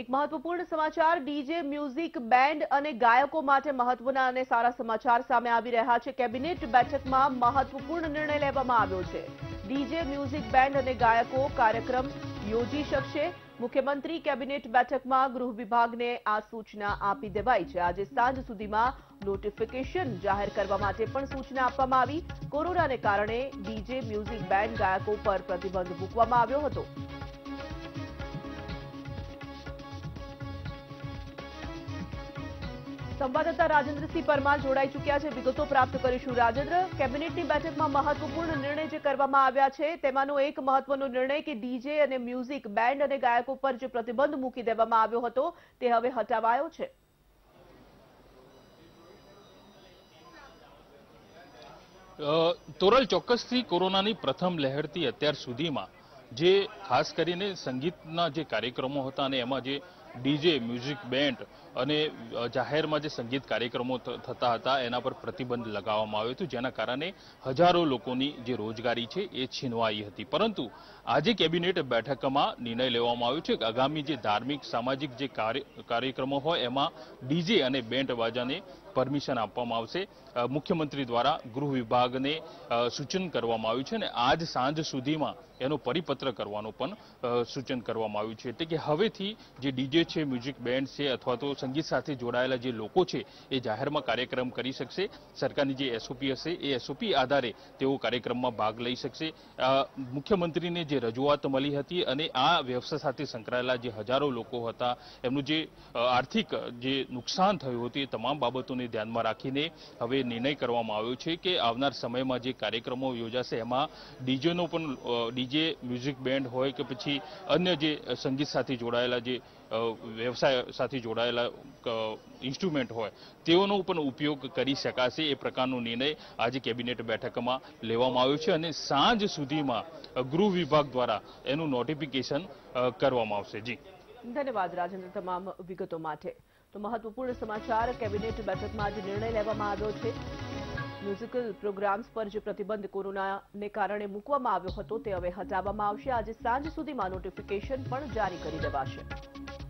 એક મહત્વપૂર્ણ સમાચાર, ડીજે મ્યુઝિક બેન્ડ અને ગાયકો માટે મહત્વના અને સારા સમાચાર સામે આવી રહ્યા છે। કેબિનેટ બેઠકમાં મહત્વપૂર્ણ નિર્ણય લેવામાં આવ્યો છે। ડીજે મ્યુઝિક બેન્ડ અને ગાયકો કાર્યક્રમ યોજી શકશે। મુખ્યમંત્રી કેબિનેટ બેઠકમાં ગૃહ વિભાગને આ સૂચના આપી દેવાઈ છે। આજે સાંજ સુધીમાં નોટિફિકેશન જાહેર કરવા માટે પણ સૂચના આપવામાં આવી। કોરોનાને કારણે ડીજે મ્યુઝિક બેન્ડ ગાયકો પર પ્રતિબંધ મૂકવામાં આવ્યો હતો। संवाददाता राजेन्द्रसिंह परमार जोड़ाई चुक्या है, विगत प्राप्त करीशु। राजेन्द्र, केबिनेटनी बैठक में महत्वपूर्ण निर्णय जो करवामां आव्या छे तेमानो एक महत्वनो निर्णय कि डीजे और म्यूजिक बेन्ड और गायकों पर जो प्रतिबंध मूकी देवामां आव्यो हतो ते हवे हटावायो छे। तोरल, चोक्कसथी कोरोनानी प्रथम लहरथी अत्यार सुधीमां जे खास करीने संगीतना जे कार्यक्रमो हता अने एमां जे डीजे म्यूजिक बेन्ड अने जाहिर में जो संगीत कार्यक्रमों थता था एना पर प्रतिबंध लगावामां आव्यो हतो, जेना कारणे हजारों लोकोनी जे रोजगारी है ये छीनवाई हती। परंतु आज केबिनेट बैठक में निर्णय लेवामां आव्यो छे कि आगामी जो धार्मिक सामाजिक जो कार्यक्रमों होय एमां डीजे अने बेन्ड वाजाने परमिशन आपवामां आवशे। मुख्यमंत्री द्वारा गृह विभाग ने सूचन करवामां आव्युं छे अने आज सांज सुधी में एनो परिपत्र करवानो पण सूचन करवामां आव्युं छे। एटले के हवेथी जे डीजे छे, म्यूजिक बेन्ड छे अथवा तो संगीत साथ जोड़ायेला जे लोको छे ए जाहिर में कार्यक्रम करी शकशे। सरकारनी जे एसओपी हशे ए एसओपी आधारे तेओ कार्यक्रम में भाग लई शकशे। मुख्यमंत्री ने जे रजूआत मळी हती अने आ व्यवसाय साथे संकळायेला जे हजारो लोको हता एमनुं जे आर्थिक जे नुकसान थयुं हतुं ए तमाम बाबतोने ध्यानमां राखीने हवे निर्णय करवामां आव्यो छे के आवनार समयमां जे कार्यक्रमो योजाशे एमां डीजेनो पण, डीजे म्यूजिक बेन्ड होय के पछी अन्य जे संगीत साथे जोड़ायेला जे व्यवसाय साथी जोड़ायेला इंस्ट्रूमेंट होय तेओनो पण उपयोग करी शकाशे। ए प्रकारनो निर्णय आज केबिनेट बैठकमां लेवामां आव्यो छे अने सांज सुधीमां गृह विभाग द्वारा एनुं नोटिफिकेशन करवामां आवशे। जी, धन्यवाद राजेन्द्र, तमाम विगतो माटे। तो महत्वपूर्ण समाचार, केबिनेट बैठक में आज निर्णय लेवामां आव्यो छे। म्यूजिकल प्रोग्राम्स पर जो प्रतिबंध कोरोना ने कारण मूकवामां आव्यो हतो ते हवे हटावामां आवशे। आज सांज सुधीमां नोटिफिकेशन पण जारी करी देवाशे।